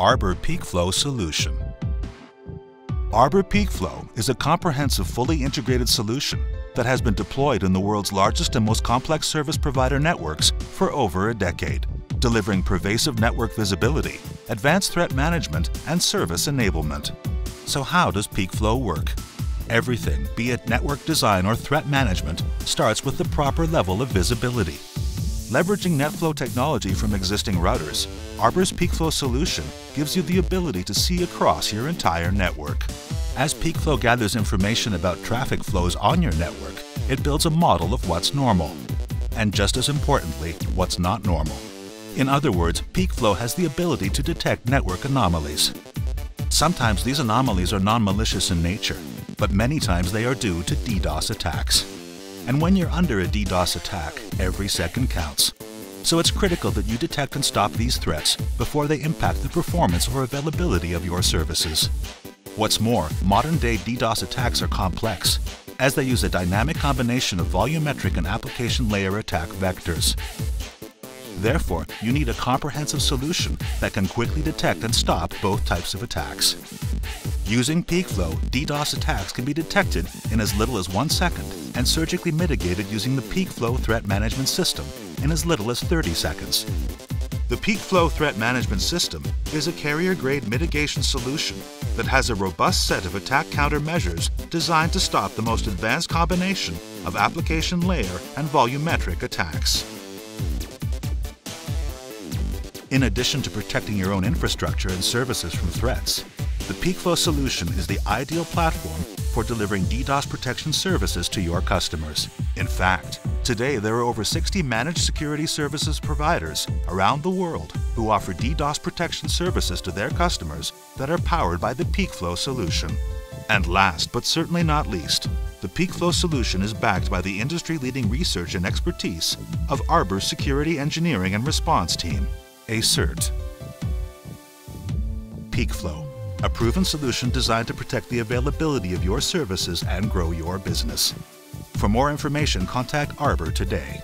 Arbor Peakflow solution. Arbor Peakflow is a comprehensive, fully integrated solution that has been deployed in the world's largest and most complex service provider networks for over a decade, delivering pervasive network visibility, advanced threat management, and service enablement. So how does Peakflow work? Everything, be it network design or threat management, starts with the proper level of visibility. Leveraging NetFlow technology from existing routers, Arbor's Peakflow solution gives you the ability to see across your entire network. As Peakflow gathers information about traffic flows on your network, it builds a model of what's normal, and just as importantly, what's not normal. In other words, Peakflow has the ability to detect network anomalies. Sometimes these anomalies are non-malicious in nature, but many times they are due to DDoS attacks. And when you're under a DDoS attack, every second counts. So it's critical that you detect and stop these threats before they impact the performance or availability of your services. What's more, modern-day DDoS attacks are complex, as they use a dynamic combination of volumetric and application layer attack vectors. Therefore, you need a comprehensive solution that can quickly detect and stop both types of attacks. Using Peakflow, DDoS attacks can be detected in as little as 1 second and surgically mitigated using the Peakflow Threat Management System in as little as 30 seconds. The Peakflow Threat Management System is a carrier-grade mitigation solution that has a robust set of attack countermeasures designed to stop the most advanced combination of application layer and volumetric attacks. In addition to protecting your own infrastructure and services from threats, the Peakflow solution is the ideal platform for delivering DDoS protection services to your customers. In fact, today there are over 60 managed security services providers around the world who offer DDoS protection services to their customers that are powered by the Peakflow solution. And last but certainly not least, the Peakflow solution is backed by the industry-leading research and expertise of Arbor's Security Engineering and Response Team. ASERT. Peakflow, a proven solution designed to protect the availability of your services and grow your business. For more information, contact Arbor today.